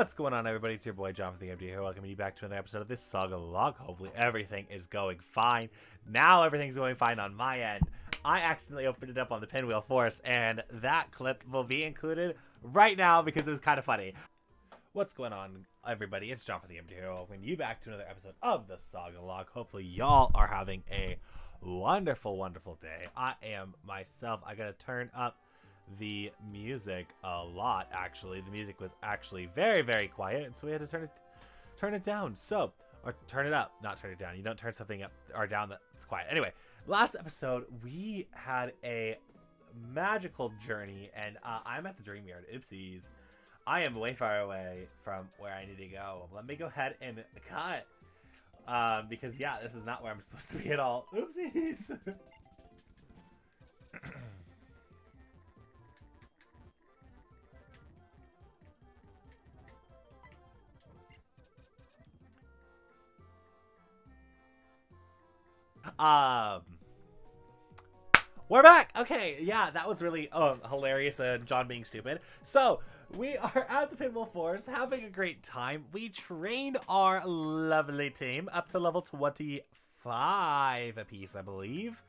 What's going on, everybody? It's your boy John from the MD here, welcoming you back to another episode of this Sagalocke. Hopefully everything is going fine. Now everything's going fine on my end. I accidentally opened it up on the Pinwheel Forest, and that clip will be included right now because it was kind of funny. What's going on, everybody? It's John from the MD here, welcoming you back to another episode of the Sagalocke. Hopefully y'all are having a wonderful, wonderful day. I am myself. I gotta turn up the music a lot. Actually, the music was actually very, very quiet, and so we had to turn it down. So, or turn it up, not turn it down. You don't turn something up or down that's quiet. Anyway, last episode we had a magical journey, and I'm at the Dream Yard. Oopsies, I am way far away from where I need to go. Let me go ahead and cut, because yeah, this is not where I'm supposed to be at all. Oopsies. We're back. Okay, yeah, that was really hilarious, and John being stupid. So we are at the Pinwheel Forest having a great time. We trained our lovely team up to level 25 apiece, I believe.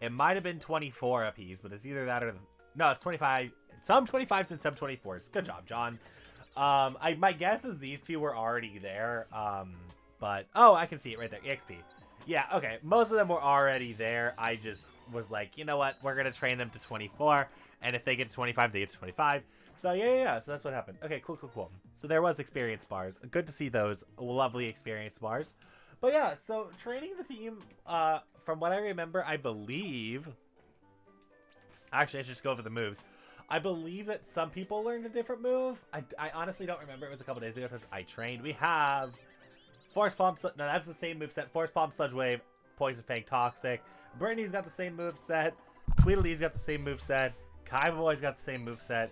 It might have been 24 apiece, but it's either that or no, it's 25. Some 25s and some 24s. Good job, John. My guess is these two were already there. But oh, I can see it right there. EXP. Yeah, okay, most of them were already there. I just was like, you know what? We're going to train them to 24, and if they get to 25, they get to 25. So, yeah, so that's what happened. Okay, cool. So there was experience bars. Good to see those lovely experience bars. But, yeah, so training the team, from what I remember, I believe... Actually, I should just go over the moves. I believe that some people learned a different move. I honestly don't remember. It was a couple days ago since I trained. We have... Force Palm, no, that's the same moveset. Force Palm, Sludge Wave, Poison Fang, Toxic. Brittany's got the same moveset. Tweedledee's got the same moveset. Kaiboy's got the same moveset.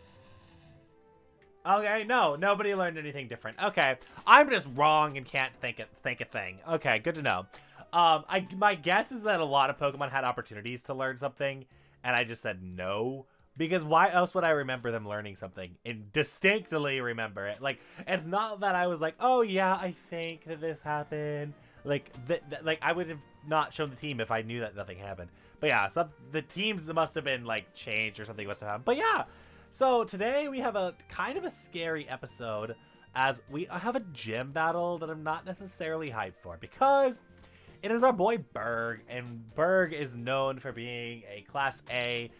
Okay, no, nobody learned anything different. Okay, I'm just wrong and can't think a thing. Okay, good to know. My guess is that a lot of Pokemon had opportunities to learn something, and I just said no. Because why else would I remember them learning something and distinctly remember it? Like, it's not that I was like, oh yeah, I think that this happened. Like, I would have not shown the team if I knew that nothing happened. But yeah, the teams must have been like changed or something must have happened. But yeah, so today we have a kind of a scary episode as we have a gym battle that I'm not necessarily hyped for because it is our boy Berg, and Berg is known for being a Class A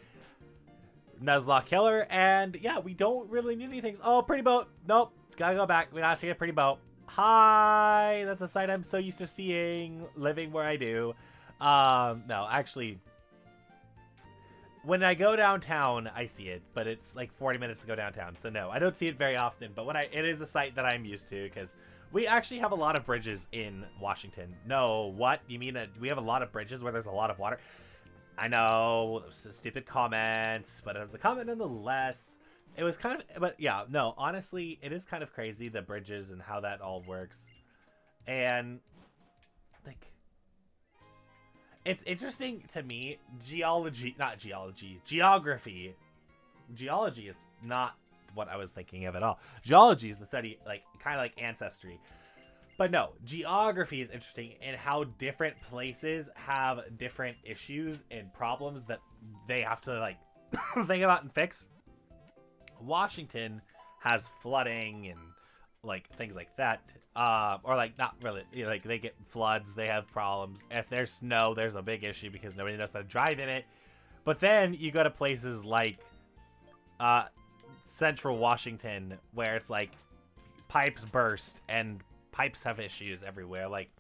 Nuzlocke killer, and yeah, we don't really need anything. Oh, pretty boat. Nope, gotta go back. We're not seeing a pretty boat. Hi, that's a sight I'm so used to seeing, living where I do. No, actually, when I go downtown, I see it, but it's like 40 minutes to go downtown, so no, I don't see it very often, but when it is a sight that I'm used to, because we actually have a lot of bridges in Washington. No, what? You mean we have a lot of bridges where there's a lot of water? I know, stupid comments, but it was a comment nonetheless. It was kind of, but yeah, no, honestly, it is kind of crazy, the bridges and how that all works. And, like, it's interesting to me, geography. Geology is not what I was thinking of at all. Geology is the study, like, kind of like ancestry. But no, geography is interesting in how different places have different issues and problems that they have to, like, think about and fix. Washington has flooding and, like, things like that. Or, like, not really. Like, they get floods. They have problems. If there's snow, there's a big issue because nobody knows how to drive in it. But then you go to places like central Washington where it's, like, pipes burst and... pipes have issues everywhere. Like,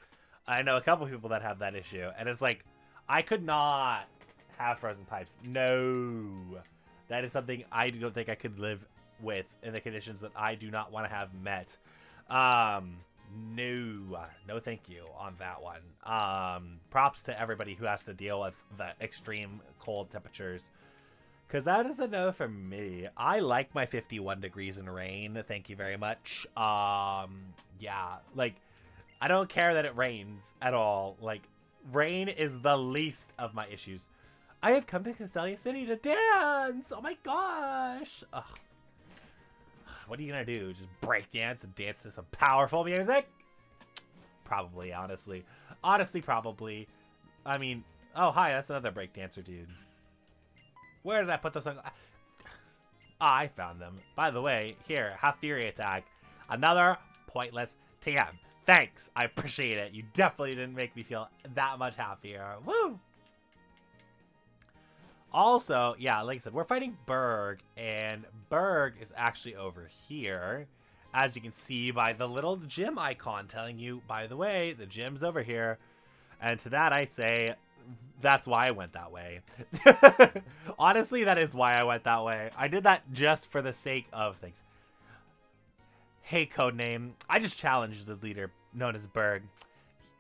I know a couple people that have that issue, and it's like, I could not have frozen pipes. No, that is something I don't think I could live with in the conditions that I do not want to have met. No thank you on that one. Props to everybody who has to deal with the extreme cold temperatures, because that is a no for me. I like my 51 degrees in rain. Thank you very much. Yeah, like, I don't care that it rains at all. Like, rain is the least of my issues. I have come to Castelia City to dance. Oh my gosh. Ugh. what are you gonna do? Just break dance and dance to some powerful music? Probably, honestly. Honestly, probably. I mean, oh, hi, that's another breakdancer dude. Where did I put those sunglasses? I found them. By the way, here, have Fury Attack. Another pointless TM. Thanks, I appreciate it. You definitely didn't make me feel that much happier. Woo! Also, yeah, like I said, we're fighting Berg, and Berg is actually over here, as you can see by the little gym icon telling you, by the way, the gym's over here. And to that I say, that's why I went that way. Honestly, that is why I went that way. I did that just for the sake of things. Hey, Codename, I just challenged the leader known as Berg.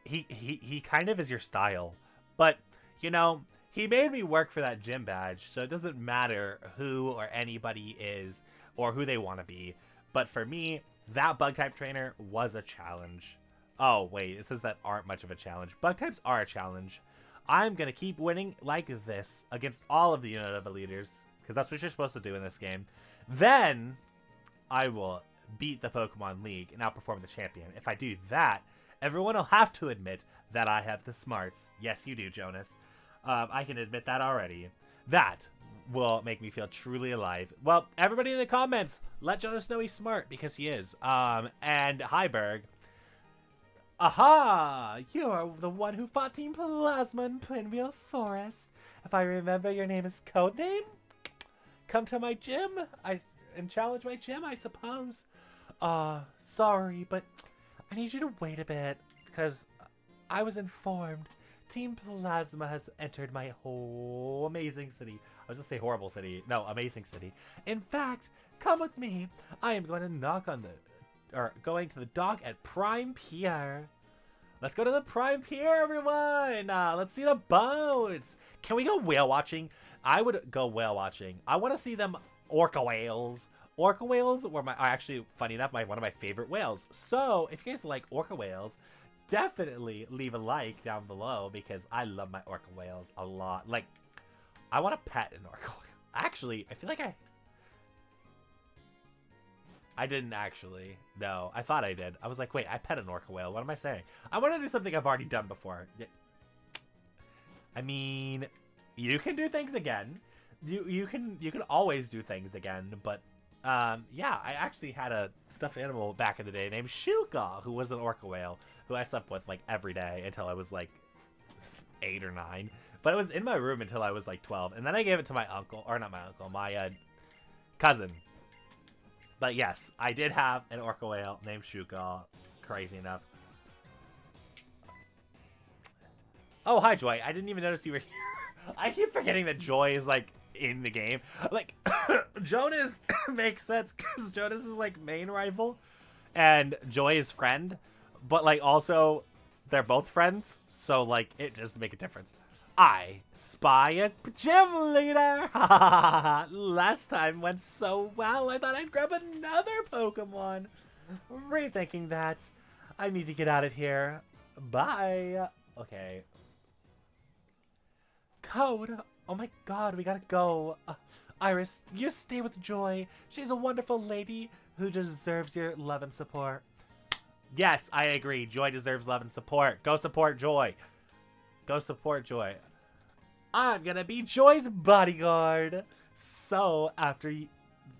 He kind of is your style, but, you know, he made me work for that gym badge, so it doesn't matter who or anybody is or who they want to be. But for me, that Bug-type trainer was a challenge. Oh, wait, it says that aren't much of a challenge. Bug-types are a challenge. I'm going to keep winning like this against all of the Unova leaders, because that's what you're supposed to do in this game. Then I will beat the Pokemon League and outperform the champion. If I do that, everyone will have to admit that I have the smarts. Yes, you do, Jonas. I can admit that already. That will make me feel truly alive. Well, everybody in the comments, let Jonas know he's smart, because he is. And hi, Berg. Aha! You are the one who fought Team Plasma in Pinwheel Forest. If I remember, your name is Codename? Come to my gym and challenge my gym, I suppose. Sorry, but I need you to wait a bit, because I was informed Team Plasma has entered my whole amazing city. I was gonna say horrible city. No, amazing city. In fact, come with me. I am going to going to the dock at Prime Pier. Let's go to the Prime Pier, everyone. Let's see the boats. Can we go whale watching? I would go whale watching. I want to see them orca whales. Orca whales were actually, funny enough, one of my favorite whales. So if you guys like orca whales, definitely leave a like down below, because I love my orca whales a lot. Like, I want to pet an orca whale. Actually, I feel like I didn't actually. No, I thought I did. I was like, wait, I pet an orca whale. What am I saying? I want to do something I've already done before. I mean, you can do things again. You can always do things again, but yeah, I actually had a stuffed animal back in the day named Shuka, who was an orca whale, who I slept with like every day until I was like 8 or 9. But it was in my room until I was like 12, and then I gave it to my uncle, or not my uncle, my cousin. But yes, I did have an orca whale named Shuka, crazy enough. Oh, hi, Joy. I didn't even notice you were here. I keep forgetting that Joy is like in the game. Like, Jonas makes sense, because Jonas is like main rival and Joy is friend, but like also they're both friends, so like it doesn't make a difference. I spy a gym leader. Last time went so well, I thought I'd grab another Pokemon. Rethinking that, I need to get out of here. Bye. Okay. Code. Oh my God, we gotta go. Iris, you stay with Joy. She's a wonderful lady who deserves your love and support. Yes, I agree. Joy deserves love and support. Go support Joy. Go support Joy. I'm gonna be Joy's bodyguard. So after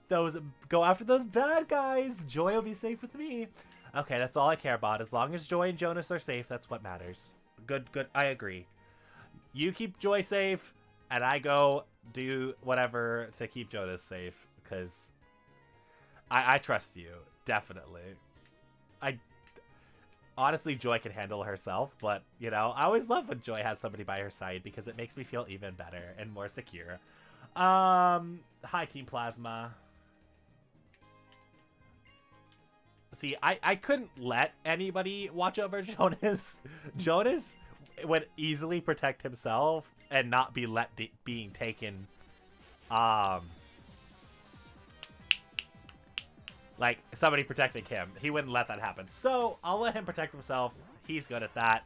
go after those bad guys, Joy will be safe with me. Okay, that's all I care about. As long as Joy and Jonas are safe, that's what matters. Good, good. I agree. You keep Joy safe, and I go do whatever to keep Jonas safe, because I trust you, definitely. Honestly, Joy can handle herself, but, you know, I always love when Joy has somebody by her side, because it makes me feel even better and more secure. Hi, Team Plasma. See, I couldn't let anybody watch over Jonas. Jonas would easily protect himself and not be being taken. Like, somebody protecting him. He wouldn't let that happen. So, I'll let him protect himself. He's good at that.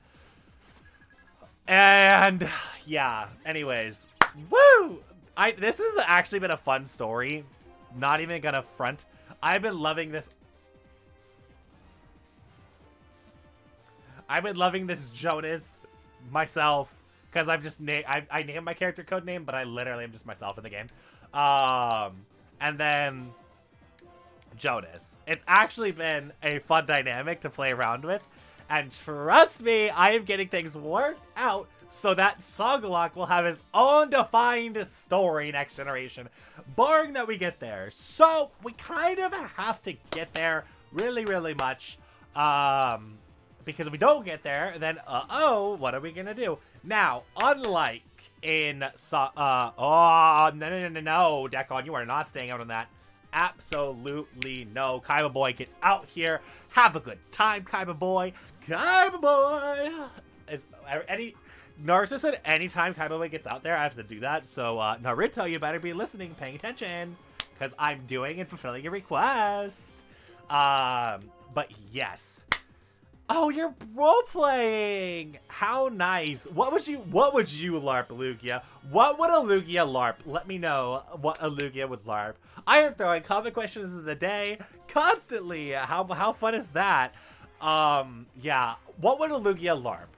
And, yeah. Anyways. Woo! This has actually been a fun story. Not even gonna front. I've been loving this. I've been loving this Jonas myself, because I've just I named my character code name, but I literally am just myself in the game. And then Jonas. It's actually been a fun dynamic to play around with, and trust me, I am getting things worked out so that Sagalocke will have his own defined story next generation, barring that we get there. So we kind of have to get there really, really much. Because if we don't get there, then uh-oh, what are we gonna do? Now, unlike in oh, no, Decon, you are not staying out on that. Absolutely no. Kaiba boy, get out here. Have a good time, Kaiba boy. Kaiba boy! Is any Naruto said anytime Kaiba boy gets out there, I have to do that. So Naruto, you better be listening, paying attention, because I'm doing and fulfilling your request. But yes. Oh, you're role-playing! How nice! What would you LARP, Lugia? What would a Lugia LARP? Let me know what a Lugia would LARP. I am throwing comment questions of the day constantly! How fun is that? Yeah. What would a Lugia LARP?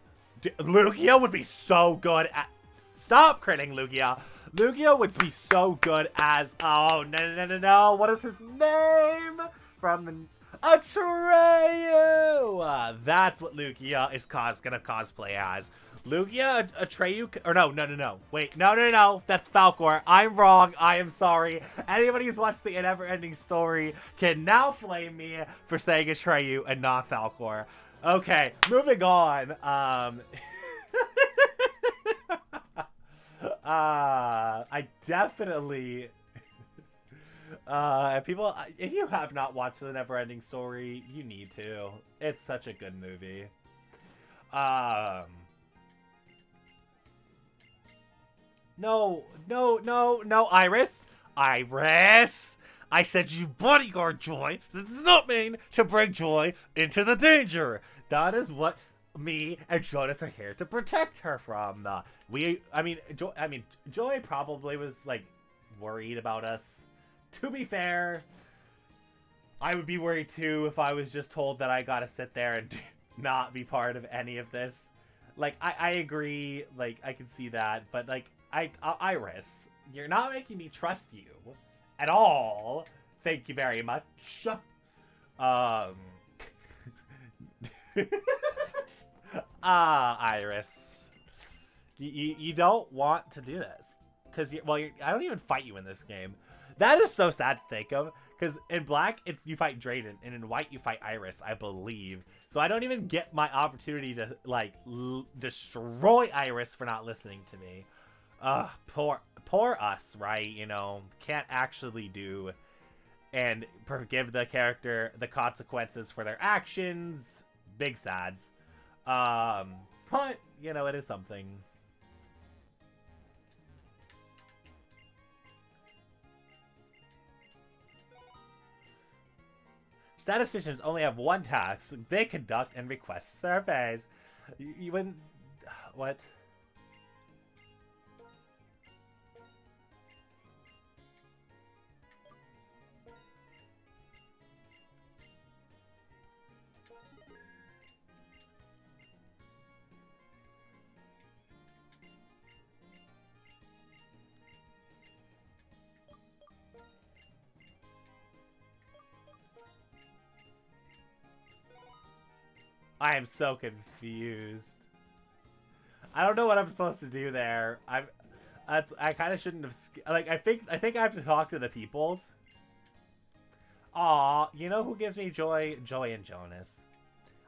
Lugia would be so good at— Stop critting, Lugia! Lugia would be so good as— Oh, no, what is his name? From the— Atreyu! That's what Lugia is gonna cosplay as. Lugia, Atreyu, or no. Wait, no, that's Falcor. I'm wrong, I am sorry. Anybody who's watched the never-ending story can now flame me for saying Atreyu and not Falcor. Okay, moving on. I definitely... people, if you have not watched The Neverending Story, you need to. It's such a good movie. No, Iris! Iris! I said you bodyguard joy! This does not mean to bring joy into the danger! That is what me and Jonas are here to protect her from. Joy probably was, like, worried about us. To be fair, I would be worried too if I was just told that I gotta sit there and not be part of any of this. Like, I agree, like, I can see that, but, like, Iris, you're not making me trust you at all. Thank you very much. Iris. You don't want to do this. Because, I don't even fight you in this game. That is so sad to think of, because in black, it's you fight Drayden, and in white, you fight Iris, I believe. So I don't even get my opportunity to, like, destroy Iris for not listening to me. Ugh, poor us, right? You know, can't actually do and forgive the character the consequences for their actions. Big sads. But, you know, it is something. Statisticians only have one task. They conduct and request surveys. You wouldn't... What? I am so confused. I don't know what I'm supposed to do there. I kind of shouldn't have. Like, I think I have to talk to the peoples. Aw, you know who gives me joy? Joy and Jonas.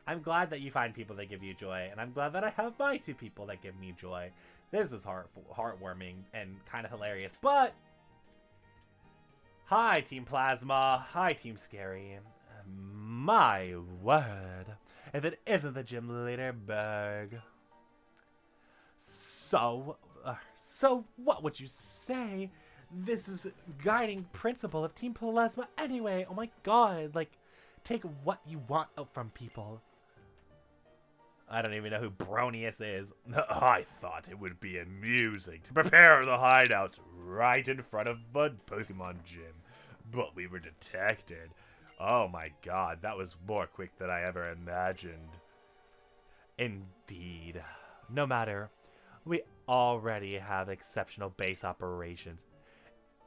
I'm glad that you find people that give you joy, and I'm glad that I have my two people that give me joy. This is heartwarming and kind of hilarious. But hi, Team Plasma. Hi, Team Scary. My word. If it isn't the gym leader, Berg. So what would you say? This is guiding principle of Team Plasma anyway. Oh my god. Like, take what you want out from people. I don't even know who Bronius is. I thought it would be amusing to prepare the hideouts right in front of the Pokemon gym. but we were detected. Oh my god, that was more quick than I ever imagined. Indeed. No matter, we already have exceptional base operations.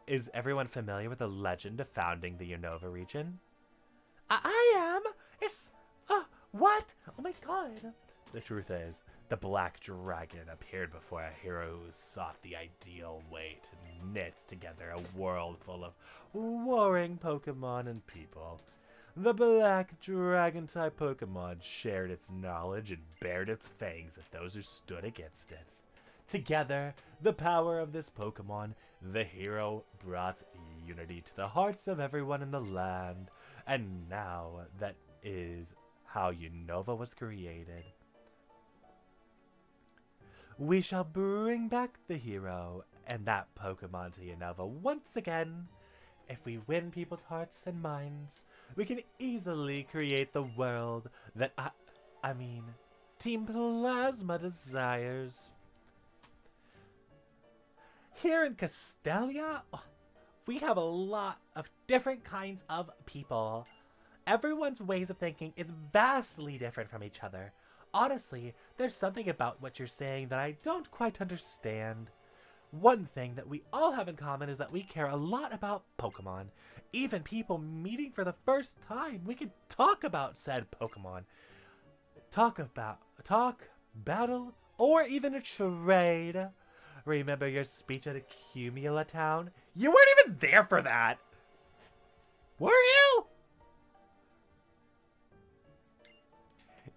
Is everyone familiar with the legend of founding the Unova region? I am! It's... what? Oh my god! The truth is, the Black Dragon appeared before a hero who sought the ideal way to knit together a world full of warring Pokemon and people. The Black Dragon-type Pokemon shared its knowledge and bared its fangs at those who stood against it. Together, the power of this Pokemon, the hero, brought unity to the hearts of everyone in the land. And now, that is how Unova was created. We shall bring back the hero and that Pokemon to Unova once again. If we win people's hearts and minds, we can easily create the world that I mean, Team Plasma desires. Here in Castelia, we have a lot of different kinds of people. Everyone's ways of thinking is vastly different from each other. Honestly, there's something about what you're saying that I don't quite understand. One thing that we all have in common is that we care a lot about Pokemon. Even people meeting for the first time, we can talk about said Pokemon. Talk, battle, or even a trade. Remember your speech at Accumula Town? You weren't even there for that! Were you?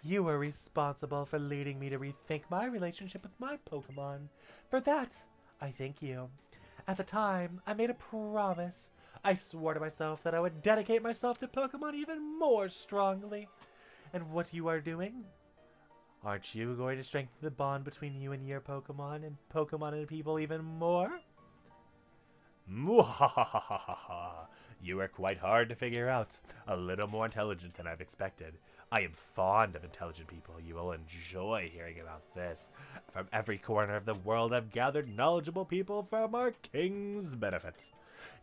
You were responsible for leading me to rethink my relationship with my Pokemon. For that, I thank you. At the time, I made a promise. I swore to myself that I would dedicate myself to Pokemon even more strongly. And what you are doing? Aren't you going to strengthen the bond between you and Pokemon and people even more? Mwahahahaha! You are quite hard to figure out. A little more intelligent than I've expected. I am fond of intelligent people. You will enjoy hearing about this. From every corner of the world, I've gathered knowledgeable people from our king's benefit.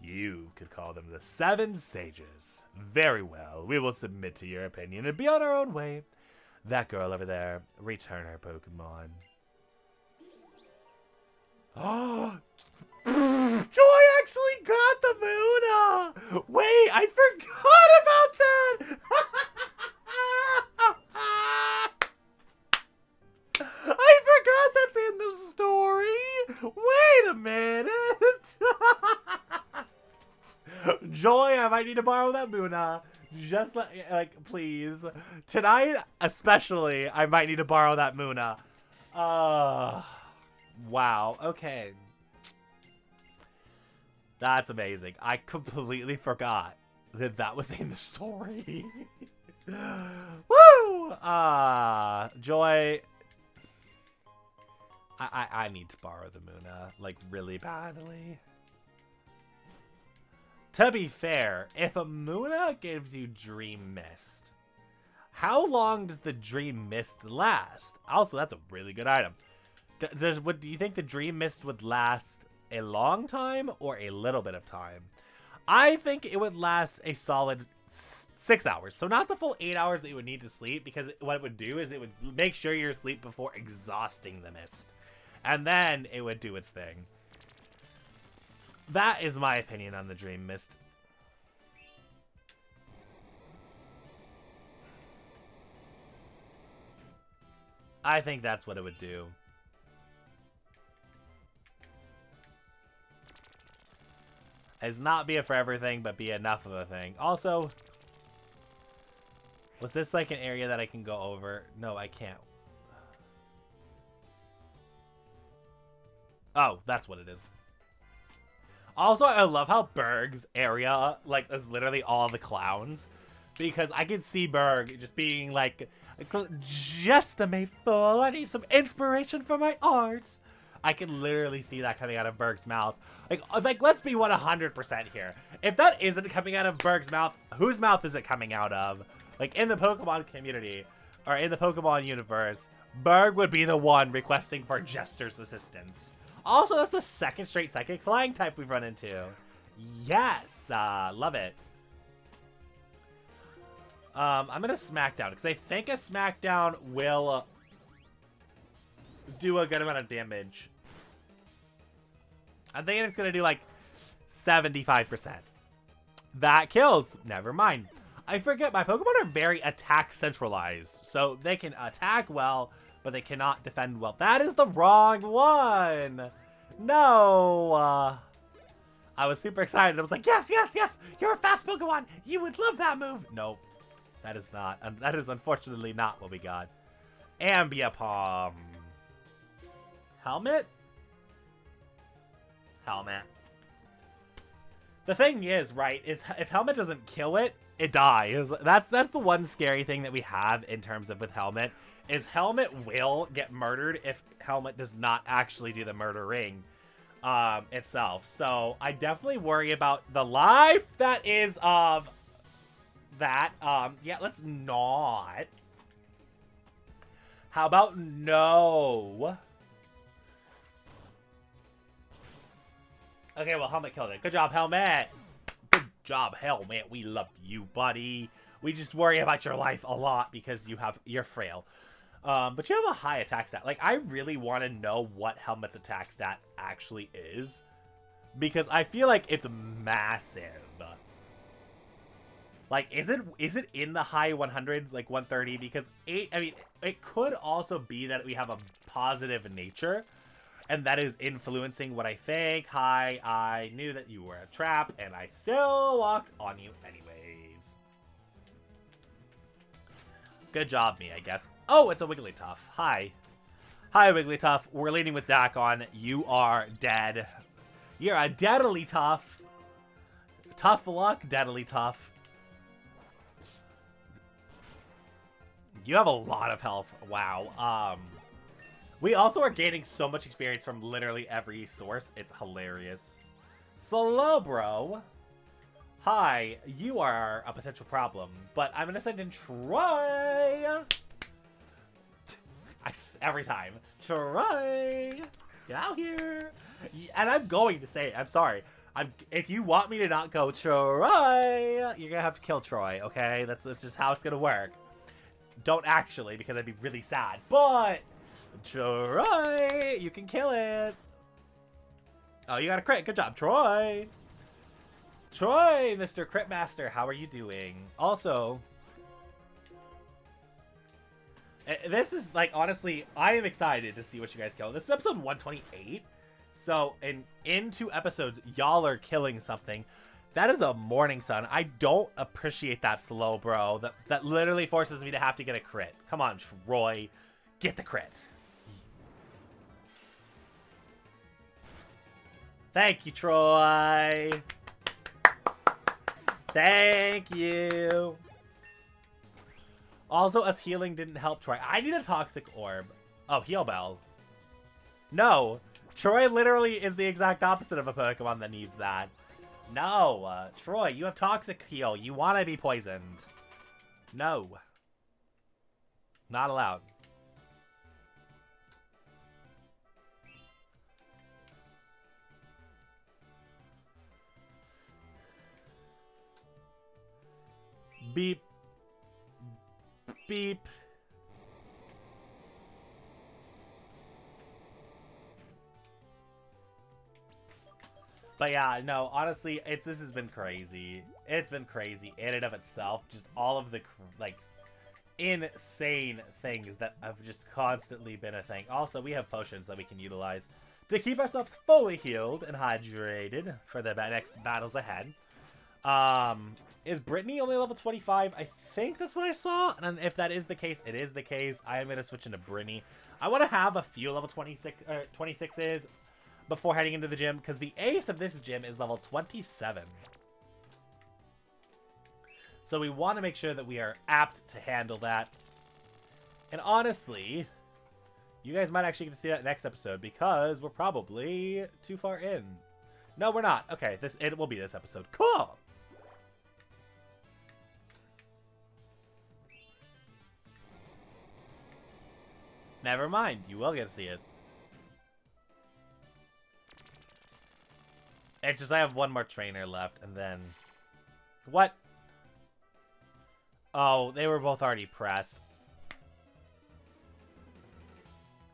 You could call them the Seven Sages. Very well. We will submit to your opinion and be on our own way. That girl over there, return her Pokemon. Oh! Joy actually got the Muna! Wait, I forgot about that! I forgot that's in the story! Wait a minute! Joy, I might need to borrow that Muna. Just like, please. Tonight, especially, I might need to borrow that Muna. Wow. Okay. That's amazing. I completely forgot that that was in the story. Woo! Joy. I need to borrow the Muna, like, really badly. To be fair, if a Muna gives you Dream Mist, how long does the Dream Mist last? Also, that's a really good item. Do you think the Dream Mist would last a long time or a little bit of time? I think it would last a solid 6 hours. So not the full 8 hours that you would need to sleep, because what it would do is it would make sure you're asleep before exhausting the mist. And then it would do its thing. That is my opinion on the Dream Mist. I think that's what it would do. It's not be it for everything, but be enough of a thing. Also, was this like an area that I can go over? No, I can't. Oh, that's what it is. Also, I love how Berg's area, like, is literally all the clowns. Because I could see Berg just being like, just a mayfool, I need some inspiration for my arts. I can literally see that coming out of Berg's mouth. Like let's be 100% here. If that isn't coming out of Berg's mouth, whose mouth is it coming out of? Like, in the Pokemon community, or in the Pokemon universe, Berg would be the one requesting for Jester's assistance. Also, that's the second straight Psychic Flying type we've run into. Yes! Love it. I'm going to Smackdown, because I think a Smackdown will do a good amount of damage. I'm thinking it's going to do, like, 75%. That kills. Never mind. I forget, my Pokemon are very attack centralized. So they can attack well, but they cannot defend well. That is the wrong one! No! I was super excited. I was like, yes, yes, yes! You're a fast Pokemon! You would love that move! Nope. That is not. That is unfortunately not what we got. Ambipom. Helmet? Helmet. The thing is, right, is if Helmet doesn't kill it, it dies. That's the one scary thing that we have in terms of with Helmet, is Helmet will get murdered if Helmet does not actually do the murdering itself. So I definitely worry about the life that is of that. Yeah, let's not. How about no? Okay, well, Helmet killed it. Good job, Helmet. Good job, Helmet. We love you, buddy. We just worry about your life a lot because you're frail. But you have a high attack stat. Like, I really want to know what Helmet's attack stat actually is, because I feel like it's massive. Like, is it in the high 100s, like 130? Because, I mean, it could also be that we have a positive nature, and that is influencing what I think. Hi, I knew that you were a trap, and I still walked on you anyways. Good job, me, I guess. Oh, it's a Wigglytuff. Hi. Hi, Wigglytuff. We're leading with Dakon. You are dead. You're a deadly tough. Tough luck, deadly tough. You have a lot of health. Wow. We also are gaining so much experience from literally every source. It's hilarious. Slowbro. Hi. You are a potential problem, but I'm going to send in Troy. Every time. Troy. Get out here. And I'm going to say it. I'm sorry. If you want me to not go Troy, you're going to have to kill Troy, okay? That's just how it's going to work. Don't actually, because I'd be really sad. But, Troy, you can kill it. Oh, you got a crit. Good job, Troy. Troy, Mr. Crit Master, how are you doing? Also, this is, like, honestly, I am excited to see what you guys kill. This is episode 128. So, in 2 episodes, y'all are killing something. That is a Morning Sun. I don't appreciate that, Slowbro. That literally forces me to have to get a crit. Come on, Troy. Get the crit. Thank you, Troy. Thank you. Also, us healing didn't help Troy. I need a Toxic Orb. Oh, Heal Bell. No. Troy literally is the exact opposite of a Pokemon that needs that. No, Troy, you have Toxic Heal. You want to be poisoned. No. Not allowed. Beep. Beep. But yeah, no, honestly, this has been crazy. It's been crazy in and of itself. Just all of the, like, insane things that have just constantly been a thing. Also, we have potions that we can utilize to keep ourselves fully healed and hydrated for the next battles ahead. Is Brittany only level 25? I think that's what I saw. And if that is the case, it is the case. I am going to switch into Brittany. I want to have a few level 26s. Before heading into the gym, because the ace of this gym is level 27. So we want to make sure that we are apt to handle that. And honestly, you guys might actually get to see that next episode, because we're probably too far in. No, we're not. Okay, it will be this episode. Cool! Never mind. You will get to see it. It's just I have one more trainer left, and then... What? Oh, they were both already pressed.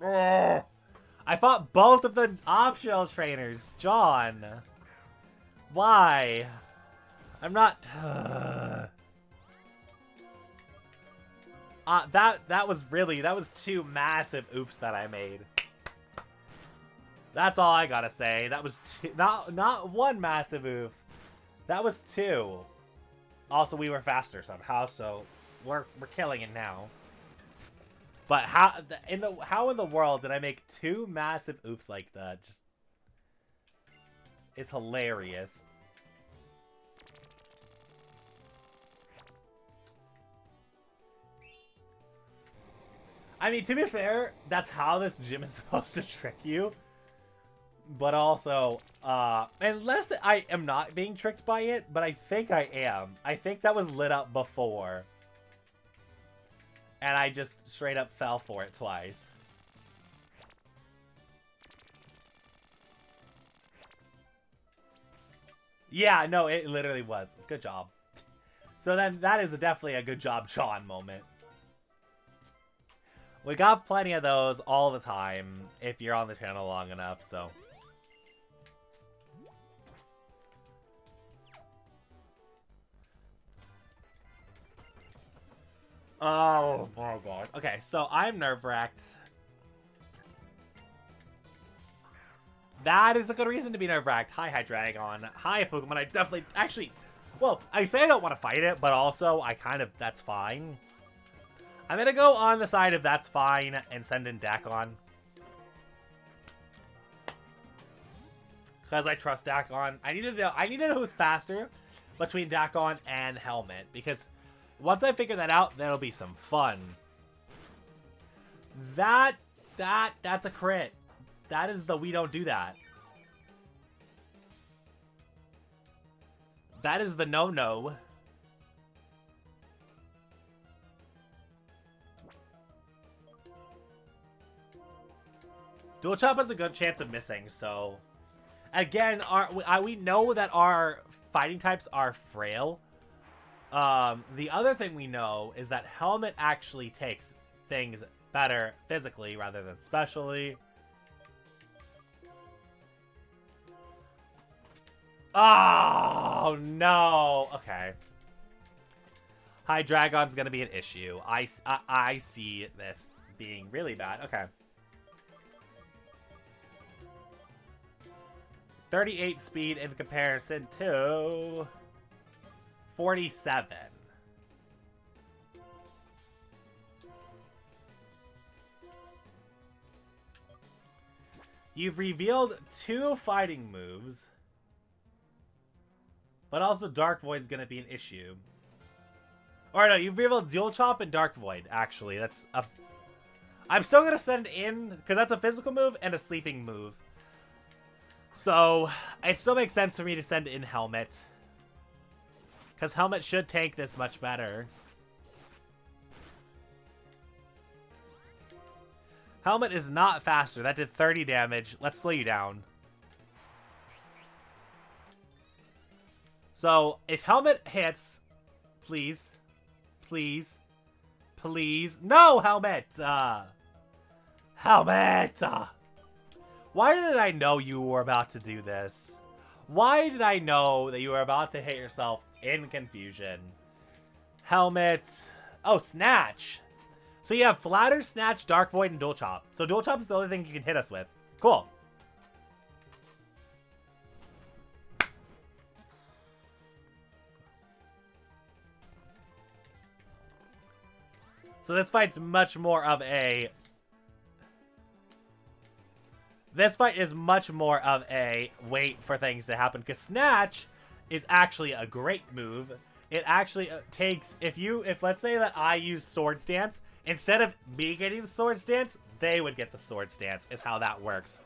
Ugh. I fought both of the optional trainers! John! Why? I'm not... That was really... That was two massive oops that I made. That's all I gotta say. That was two... Not one massive oof. That was two. Also, we were faster somehow, so... We're killing it now. But how in the world did I make two massive oops like that? Just, it's hilarious. I mean, to be fair, that's how this gym is supposed to trick you. But also, unless I am not being tricked by it, but I think I am. I think that was lit up before. And I just straight up fell for it twice. Yeah, no, it literally was. Good job. So then that is definitely a good job, John moment. We got plenty of those all the time if you're on the channel long enough, so... Oh my god. Okay, so I'm nerve-wracked. That is a good reason to be nerve-wracked. Hi, Hydreigon. Hi, Pokemon. I definitely... Actually, well, I say I don't want to fight it, but also I kind of... That's fine. I'm gonna go on the side of that's fine and send in Dakon. Because I trust Dakon. I need to know who's faster between Dakon and Helmet, because... Once I figure that out, that'll be some fun. That's a crit. That is the we don't do that. That is the no-no. Dual Chop has a good chance of missing, so... Again, we know that our fighting types are frail. The other thing we know is that Helmet actually takes things better physically rather than specially. Oh, no. Okay. Hydreigon's going to be an issue. I see this being really bad. Okay. 38 speed in comparison to... 47. You've revealed two fighting moves, but also Dark Void's gonna be an issue. Or no, you've revealed Dual Chop and Dark Void. Actually, that's a. I'm still gonna send in because that's a physical move and a sleeping move. So it still makes sense for me to send in Helmet. Because Helmet should tank this much better. Helmet is not faster. That did 30 damage. Let's slow you down. So, if Helmet hits... Please. Please. Please. No, Helmet! Helmet! Why did I know you were about to do this? Why did I know that you were about to hit yourself in confusion? Helmet. Oh, Snatch. So you have Flatter, Snatch, Dark Void, and Dual Chop. So Dual Chop is the only thing you can hit us with. Cool. So this fight's much more of a... This fight is much more of a wait for things to happen. Because Snatch... is actually a great move. It actually takes, if let's say that I use Sword Stance, instead of me getting the Sword Stance, they would get the Sword Stance, is how that works.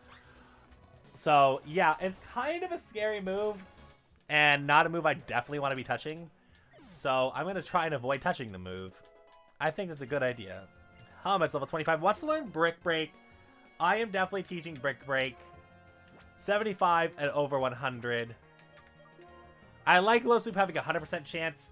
So, yeah, it's kind of a scary move, and not a move I definitely want to be touching. So, I'm going to try and avoid touching the move. I think that's a good idea. Helmet's level 25. Wants to learn Brick Break. I am definitely teaching Brick Break. 75 and over 100. I like Low Sweep having a 100% chance,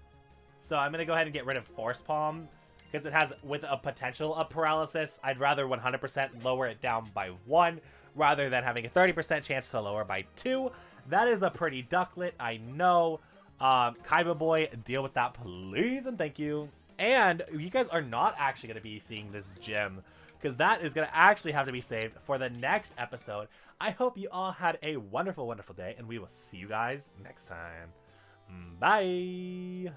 so I'm going to go ahead and get rid of Force Palm, because it has, with a potential of paralysis, I'd rather 100% lower it down by 1, rather than having a 30% chance to lower by 2. That is a pretty Ducklet, I know. Kaiba Boy, deal with that, please, and thank you. And you guys are not actually going to be seeing this gym, because that is going to actually have to be saved for the next episode. I hope you all had a wonderful, wonderful day, and we will see you guys next time. Bye!